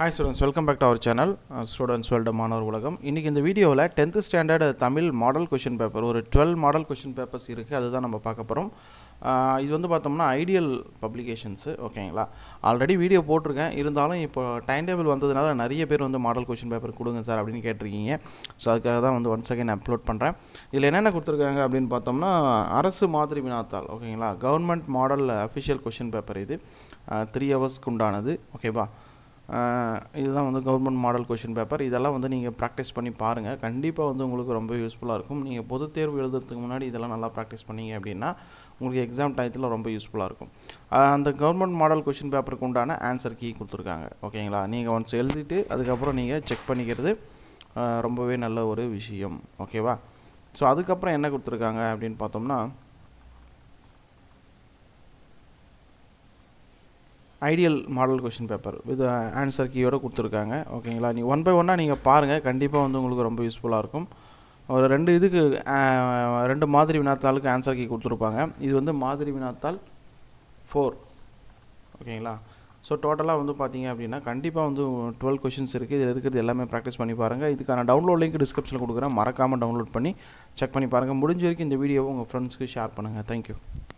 Hi students, welcome back to our channel. Students, welcome to our channel. In this video, 10th standard Tamil model question paper, or 12 model question papers, we will talk about this. This is Ideal Publications. Okay, already video ported, now timetable is a model question paper. So, I will once again upload this. This is the government model official question paper. 3 hours. Okay, this is the government model question paper. This is நீங்க practice பண்ணி பாருங்க. கண்டிப்பா உங்களுக்கு ரொம்ப யூஸ்புல்லா இருக்கும். நீங்க பொது தேர்வு எழுதுறதுக்கு முன்னாடி இதெல்லாம் நல்லா practice பண்ணீங்க அப்படினா உங்களுக்கு एग्जाम டைத்துல ரொம்ப யூஸ்புல்லா இருக்கும். அந்த government model question paper க்கு உண்டான answer key கொடுத்திருக்காங்க. ஓகேங்களா? நீங்க once எழுதிட்டு அதுக்கு அப்புறம் நீங்க செக் பண்ணிக்கிறது ரொம்பவே நல்ல ஒரு விஷயம். ஓகேவா? சோ அதுக்கு அப்புறம் என்ன கொடுத்திருக்காங்க அப்படினு பார்த்தோம்னா Ideal model question paper with the answer key oda kuduthirukanga okayla nee one by one நீங்க பாருங்க கண்டிப்பா வந்து உங்களுக்கு ரொம்ப யூஸ்புல்லா இருக்கும் ஒரு ரெண்டு இதுக்கு ரெண்டு மாதிரி வினாத்தாளுக்கு answer key கொடுத்திருப்பாங்க இது வந்து மாதிரி வினாத்தாள் 4 okayla so total வந்து பாத்தீங்க அப்படினா கண்டிப்பா வந்து 12 questions இருக்கு இதுல இருக்குறது எல்லாமே பிராக்டீஸ் பண்ணி பாருங்க இதுக்கான download link descriptionல கொடுக்கிறேன் மறக்காம download பண்ணி செக் பண்ணி பாருங்க முடிஞ்ச வரைக்கும் இந்த வீடியோவை உங்க friends க்கு ஷேர் பண்ணுங்க thank you